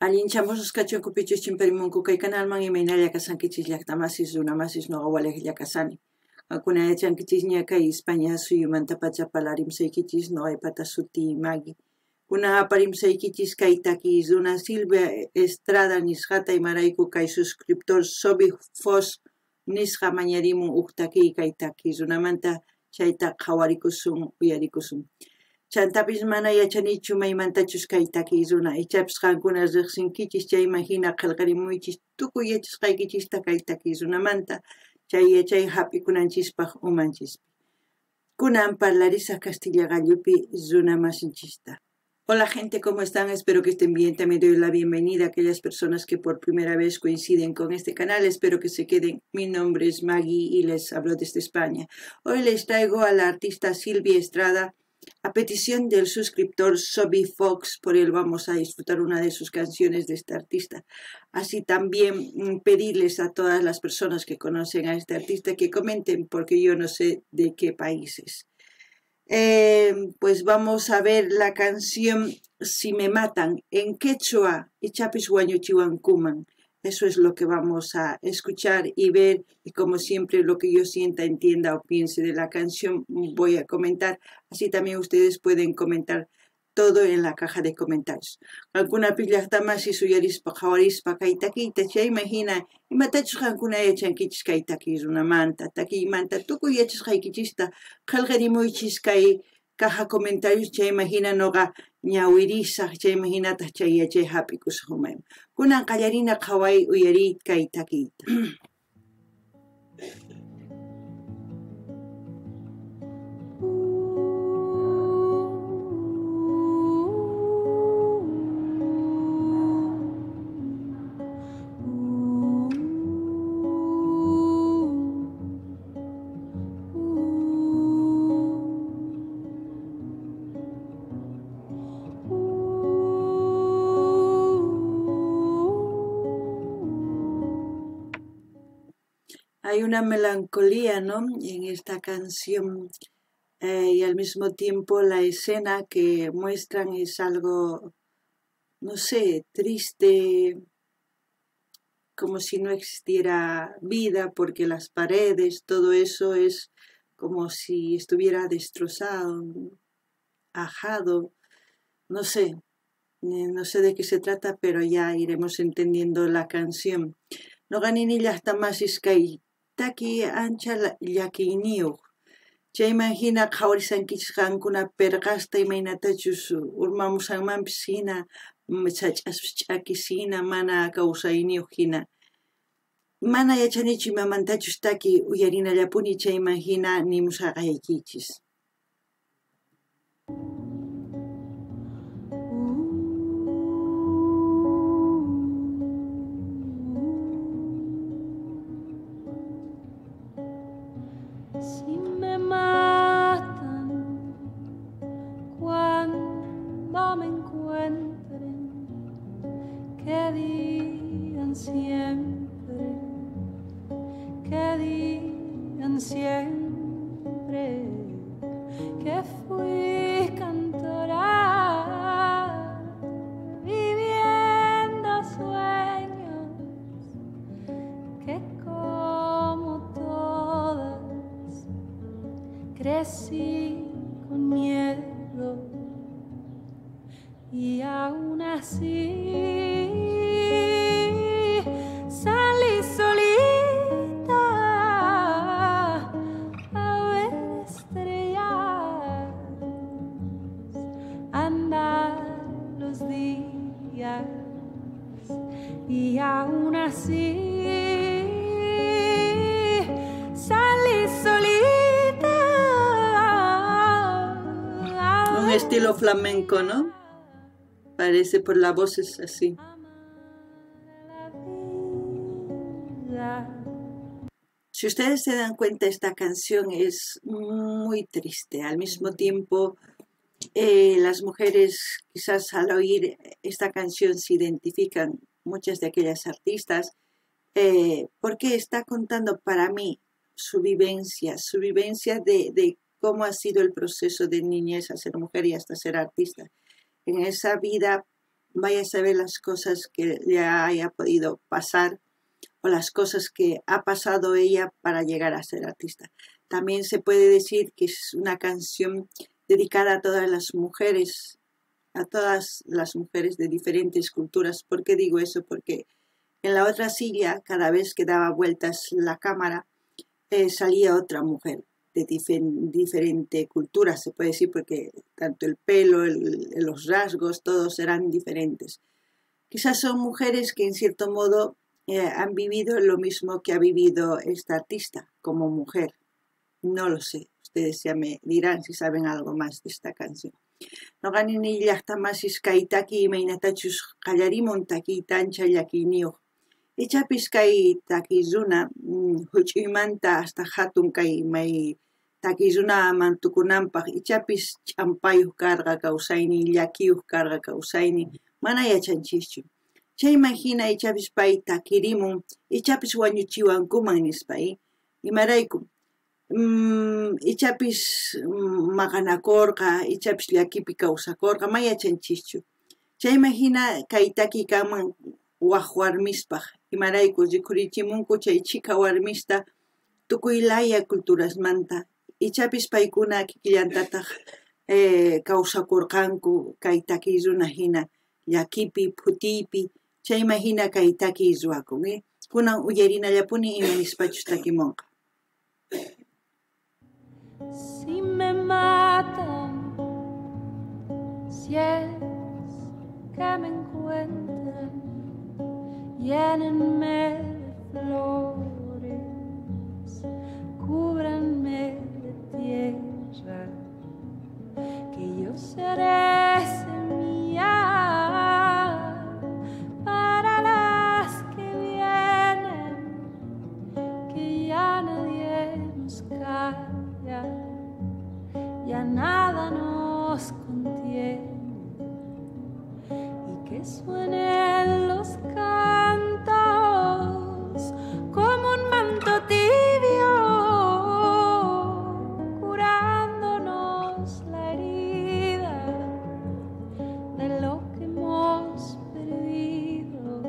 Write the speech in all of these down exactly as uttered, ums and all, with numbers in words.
Alinchambo saskachon kupichuchin perimunku kaikkanalman imaynallakasan kichillajtamasis runamasis noqawalejlakasani. Hakuna echan kichishñaka España suyumanta pachapallarimsaykichis noqaypata sutimagi. Kuna aparimsaykichis kay takiyisruna Silvia Estrada nisqata imarayku kay suscriptor Sobby Fox nisqa mañarimun uqtakiy kay takiyisrunamanta chayta qhawarikusun uyarikusun. Chantapis mana yachanichu maymantachus kay takiyisruna ichapis qankuna riqsinkichis chayman hina qillqarimuychis tukuy yachasqaykichista kay takiyisrunamanta chay yachay hap'ikunanchispaj umanchispi. Kunan parlarisaq Castilla Gallupi runamasinchista. Hola gente, ¿cómo están? Espero que estén bien. También doy la bienvenida a aquellas personas que por primera vez coinciden con este canal. Espero que se queden. Mi nombre es Maggie y les hablo desde España. Hoy les traigo a la artista Silvia Estrada a petición del suscriptor Sobby Fox. Por él vamos a disfrutar una de sus canciones de esta artista. Así también pedirles a todas las personas que conocen a este artista que comenten, porque yo no sé de qué países. Eh, pues vamos a ver la canción Si Me Matan en quechua y chapis guañuchihuancuman. Eso es lo que vamos a escuchar y ver, y como siempre lo que yo sienta, entienda o piense de la canción voy a comentar. Así también ustedes pueden comentar todo en la caja de comentarios. Alguna pillajtama si suyaris pajawarispa kaitaquita se imagina y matachus alguna echan kichis kaitaquis una manta taqui manta tuku yachis kaikichista kalgerimuichis kai caja comentarios se imagina noga ñawirisa se imagina tachayache hapikus humem kunan kallarina kawai uyarit kaitaquita. Hay una melancolía, ¿no?, en esta canción eh, y al mismo tiempo la escena que muestran es algo, no sé, triste, como si no existiera vida, porque las paredes, todo eso es como si estuviera destrozado, ajado, no sé, no sé de qué se trata, pero ya iremos entendiendo la canción. No ganini yastamasis kai taki ancha yakiniu. Che imagina kaurisan kichkan kuna pergasta imainatachus urmamusanman pisina mchachasvichakisina mana kausainiu hina. Mana yachanichi mamantachus taki uyarina yapuni che imagina nimusagaikichis. Siempre que fui cantora viviendo sueños que como todas crecí con miedo y aún así salí solita. Y aún así salí solita. Un estilo flamenco, ¿no? Parece, por la voz es así. Si ustedes se dan cuenta, esta canción es muy triste. Al mismo tiempo, eh, las mujeres quizás al oír esta canción se identifican, muchas de aquellas artistas, eh, porque está contando para mí su vivencia, su vivencia de, de cómo ha sido el proceso de niñez a ser mujer y hasta ser artista. En esa vida vaya a saber las cosas que le haya podido pasar o las cosas que ha pasado ella para llegar a ser artista. También se puede decir que es una canción dedicada a todas las mujeres, a todas las mujeres de diferentes culturas. ¿Por qué digo eso? Porque en la otra silla, cada vez que daba vueltas la cámara, eh, salía otra mujer de difer diferente cultura, se puede decir, porque tanto el pelo, el, los rasgos, todos eran diferentes. Quizás son mujeres que en cierto modo eh, han vivido lo mismo que ha vivido esta artista como mujer. No lo sé, ustedes ya me dirán si saben algo más de esta canción. Noganin illahtamassis kaitaki meinatachus kallarimon taki tancha yakinio. Echapis kai takizuna huchimanta hasta hatun kai mai takizuna mantukunampaj ichapis champayuj carga causaini llakiuj carga causaini mana yachanchichu. Chay mahina ichapis pay takirimun ichapis wañuchiwankuman nispai imaraykum. Mm, ichapis mm, maganakorka, ichapis liakipi kausakorka, maya chanchichu. Chay mahina kaitaki kaman wajuarmispaj, imaraikus yukurichimunku chay chika warmista, tukuilaya culturas manta, ichapis paikuna kikillantataj eh, kausakorkanku kaitaki izuna hina, liakipi, putipi, chay mahina kaitaki izuakun, eh? Kunan uyerina yapuni imanispachus takimonka. Si me matan, si es que me encuentran, llénenme de flores, cúbranme de tierra, que yo seré semilla para las que vienen, que ya nadie nos cae. Ya, ya nada nos contiene, y que suenen los cantos como un manto tibio, curándonos la herida de lo que hemos perdido,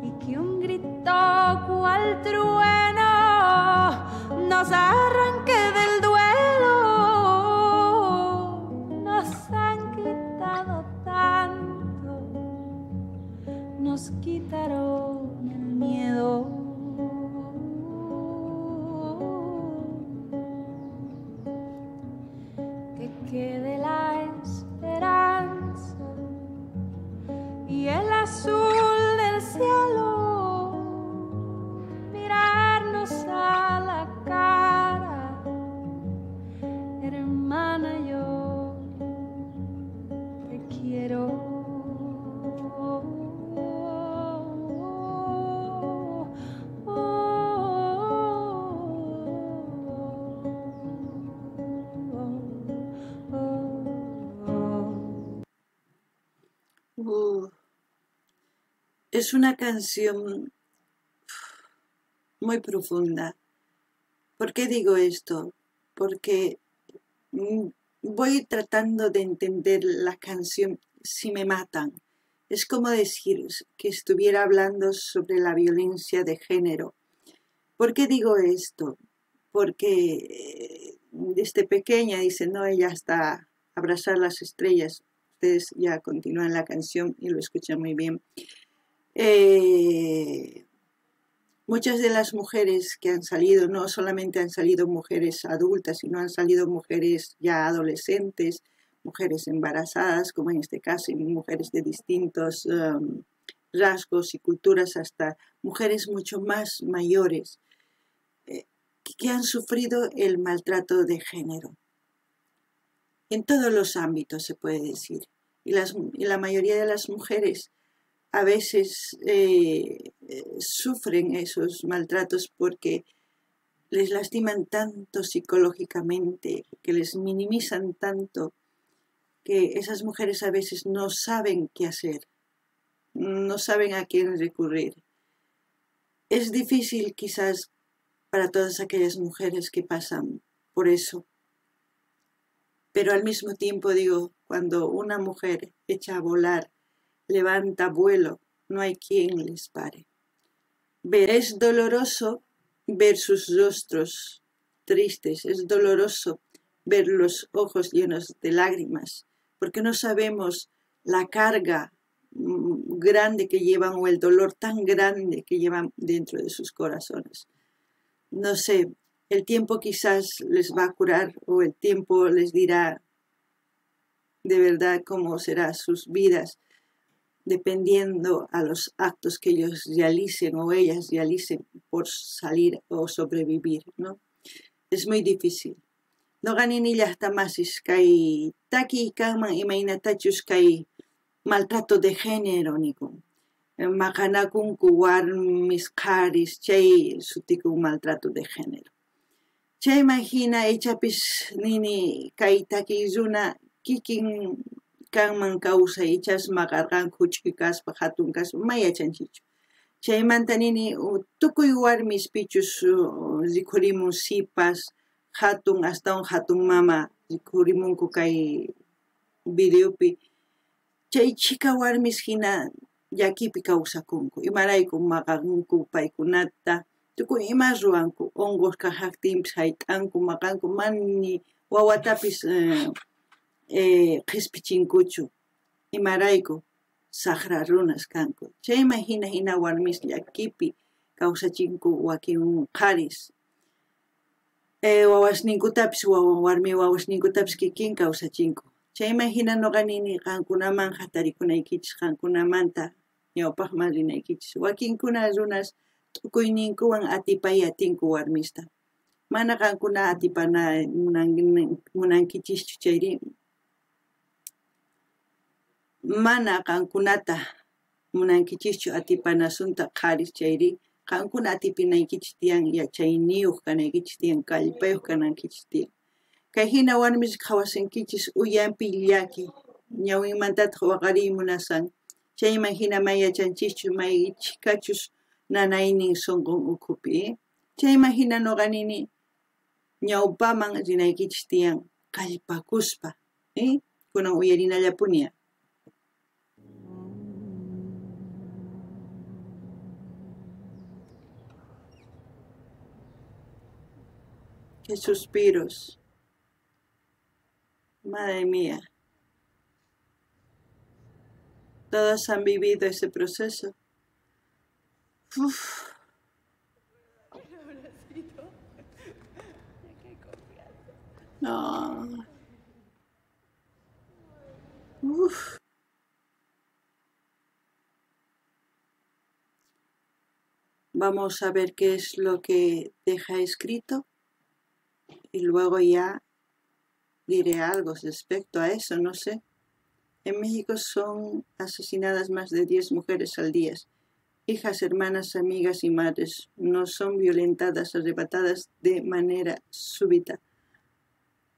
y que un grito cual trueno nos arranque. Nos quitaron el miedo. Que quede la esperanza y el azul del cielo, mirarnos a la cara, hermana, yo te quiero. Es una canción muy profunda. ¿Por qué digo esto? Porque voy tratando de entender la canción Si Me Matan. Es como decir que estuviera hablando sobre la violencia de género. ¿Por qué digo esto? Porque desde pequeña dice, no, ella hasta abrazar las estrellas. Ustedes ya continúan la canción y lo escuchan muy bien. Eh, muchas de las mujeres que han salido, no solamente han salido mujeres adultas, sino han salido mujeres ya adolescentes, mujeres embarazadas, como en este caso, y mujeres de distintos um, rasgos y culturas, hasta mujeres mucho más mayores, eh, que han sufrido el maltrato de género. En todos los ámbitos se puede decir, y, las, y la mayoría de las mujeres a veces eh, sufren esos maltratos porque les lastiman tanto psicológicamente, que les minimizan tanto, que esas mujeres a veces no saben qué hacer, no saben a quién recurrir. Es difícil quizás para todas aquellas mujeres que pasan por eso, pero al mismo tiempo digo, cuando una mujer echa a volar levanta vuelo, no hay quien les pare. Veréis doloroso ver sus rostros tristes, es doloroso ver los ojos llenos de lágrimas, porque no sabemos la carga grande que llevan o el dolor tan grande que llevan dentro de sus corazones. No sé, el tiempo quizás les va a curar o el tiempo les dirá de verdad cómo serán sus vidas, dependiendo a los actos que ellos realicen o ellas realicen por salir o sobrevivir, ¿no? Es muy difícil. No ganinillas tamasis kai taki kaman imainatachus kai maltrato de género niku. Mahanakun kuwar miskaris chay sutiku maltrato de género. Chay imagina echapis nini kai taki zuna kikin kaman kausa echas magargan kuchikas pajatunkas maya chanchichu. Chay mantanini tukuy warmis pichus zikurimun sipas hatun hasta un hatun mama zikurimun kukai videopi. Chay chica warmis hina yakipi kausakunku. Imaraiku maganku paikunata. Tukuy imas ruanku. Ongos kajaktims haitanku maganku mani wawatapis kispichinkuchu. Imaraiku. Sahra runas kanku. Chay imagina hina warmis llakipi kawsachinku wakinqaris. Wawasninkutapis warmi wawasninkutapis kikin kawsachinku. Chay imagina noqanini qankunaman hatarikunaykich qankunamanta ñawpaqman rinaykich. Wakinkuna runas t'ukuyninkuwan atipay atinku warmista. Mana qankuna atipana munankichischu chayri. Mana qankunata munankichischu atipanasunta qaris chayri qankuna atipinaykichischu tiyan yachayniyuq kanaykichischu tiyan kallpayuq kanaykichischu tiyan. Kay hina warmis qhawasinkichis uyampi llaki ñawinmantataq waqariy munasan chayman hina may yachanchishchu may chikachus nanaynin sunqun ukhupi. Chayman hina noqanini ñawpaman rinaykichis tiyan kallpakuspa eh? Kunan uyarinallapuniya. Qué suspiros. Madre mía. Todos han vivido ese proceso. Uf. No. Uf. Vamos a ver qué es lo que deja escrito. Y luego ya diré algo respecto a eso, no sé. En México son asesinadas más de diez mujeres al día. Hijas, hermanas, amigas y madres. No son violentadas, arrebatadas de manera súbita.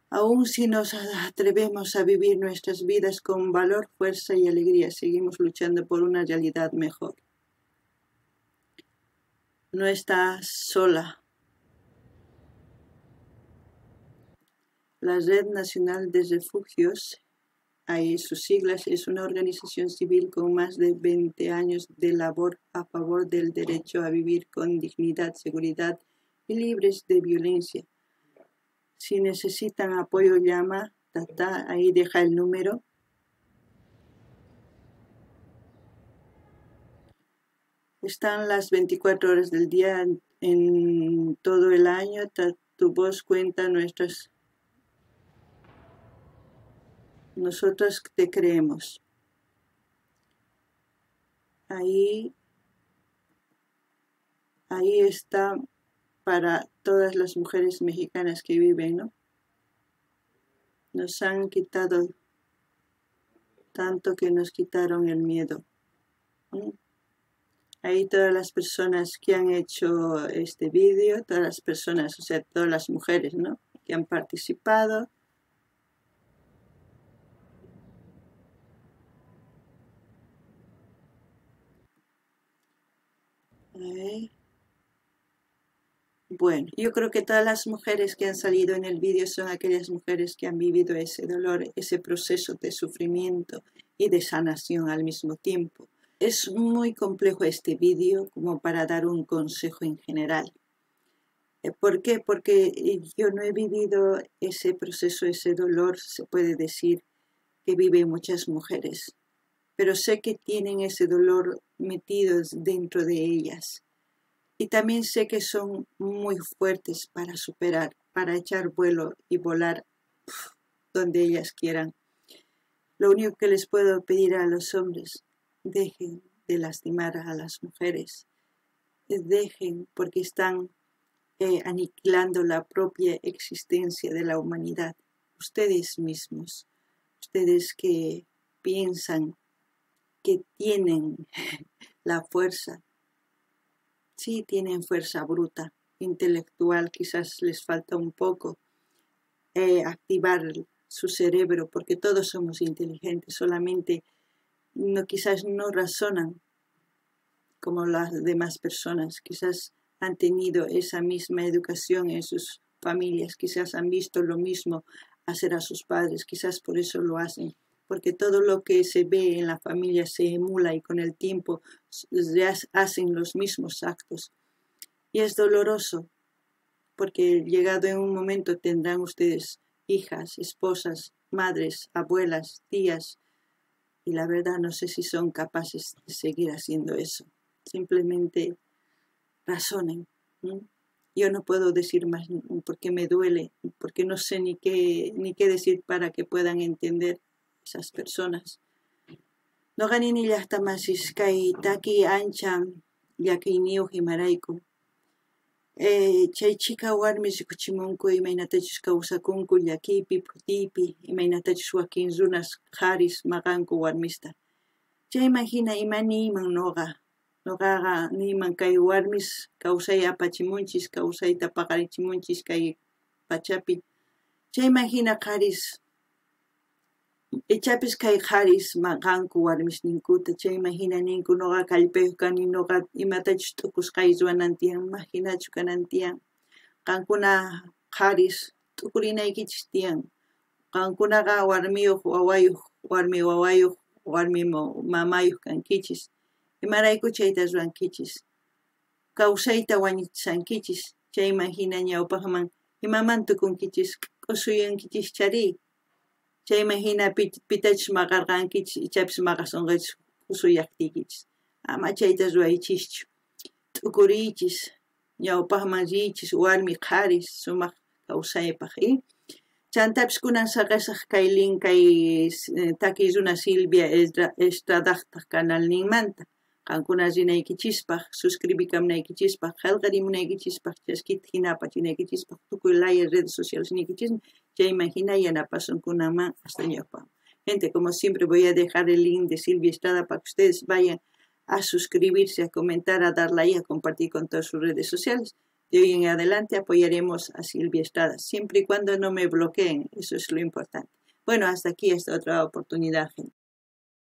Aún si nos atrevemos a vivir nuestras vidas con valor, fuerza y alegría, seguimos luchando por una realidad mejor. No estás sola. La Red Nacional de Refugios, ahí sus siglas, es una organización civil con más de veinte años de labor a favor del derecho a vivir con dignidad, seguridad y libres de violencia. Si necesitan apoyo, llama, tata, ahí deja el número. Están las veinticuatro horas del día en todo el año. Ta, tu voz cuenta nuestras. Nosotros te creemos. Ahí, ahí está para todas las mujeres mexicanas que viven, ¿no? Nos han quitado tanto que nos quitaron el miedo. ¿Mm? Ahí todas las personas que han hecho este vídeo, todas las personas, o sea, todas las mujeres, ¿no? Que han participado. Bueno, yo creo que todas las mujeres que han salido en el vídeo son aquellas mujeres que han vivido ese dolor, ese proceso de sufrimiento, y de sanación al mismo tiempo. Es muy complejo este vídeo como para dar un consejo en general. ¿Por qué? Porque yo no he vivido ese proceso, ese dolor, se puede decir, que viven muchas mujeres. Pero sé que tienen ese dolor metido dentro de ellas. Y también sé que son muy fuertes para superar, para echar vuelo y volar donde ellas quieran. Lo único que les puedo pedir a los hombres, dejen de lastimar a las mujeres. Dejen, porque están eh, aniquilando la propia existencia de la humanidad. Ustedes mismos, ustedes que piensan que tienen la fuerza. Sí, tienen fuerza bruta, intelectual, quizás les falta un poco eh, activar su cerebro, porque todos somos inteligentes, solamente no, quizás no razonan como las demás personas, quizás han tenido esa misma educación en sus familias, quizás han visto lo mismo hacer a sus padres, quizás por eso lo hacen. Porque todo lo que se ve en la familia se emula y con el tiempo hacen los mismos actos. Y es doloroso, porque llegado en un momento tendrán ustedes hijas, esposas, madres, abuelas, tías, y la verdad no sé si son capaces de seguir haciendo eso. Simplemente razonen. ¿Mm? Yo no puedo decir más porque me duele, porque no sé ni qué, ni qué decir para que puedan entender. Esas personas no ganin ellas tamasis kai taki anchan yakiniu himaraiku eh chay chica warmis kuchimunku imainatachis kausakunku yakipi putipi imainatachis wakinzunas haris maganku warmista chay imagina imani iman noga nogaga niman kai warmis kausay apachimunchis kausay tapaqarichimunchis kai pachapi chay imagina haris Echapis kai haris maganku warmis ninkuta chay imagina ninku noga kalpehukan noga imatachus tukuskay zuanantian imaginachu kanantian kankuna haris tukurinaykichis tiyan kankunaqa warmiyuq wawayuq warmi wawayuq warmi mamayuq kankichis imarayku chayta ruwankichis kawsayta wañichisankichis chay imagina ñawpaqman imaman tukunkichis q'usuyankichis chari Chay imagina pitachis maqarqankichis ichapis maqasonqachis qusuyaqtikichis ama chaytas ruwaychischu t'ukuriychis ñawpaqman riychis warmi qharis sumaq kawsaypaq y chantapis kunan saqasaq kay lin kay taki runa Silvia Estradaqtaq kanalninmanta qankuna rinaykichispa suscribikamnaykichispa qallqarimunaykichispa chaskita hinapa chinaykichispa tukuy laya redes sociales niykichismi chay imagina yanapasunkunaman hasta ñawpaqman. Gente, como siempre voy a dejar el link de Silvia Estrada para que ustedes vayan a suscribirse, a comentar, a dar like, a compartir con todas sus redes sociales. De hoy en adelante apoyaremos a Silvia Estrada, siempre y cuando no me bloqueen, eso es lo importante. Bueno, hasta aquí, hasta otra oportunidad, gente.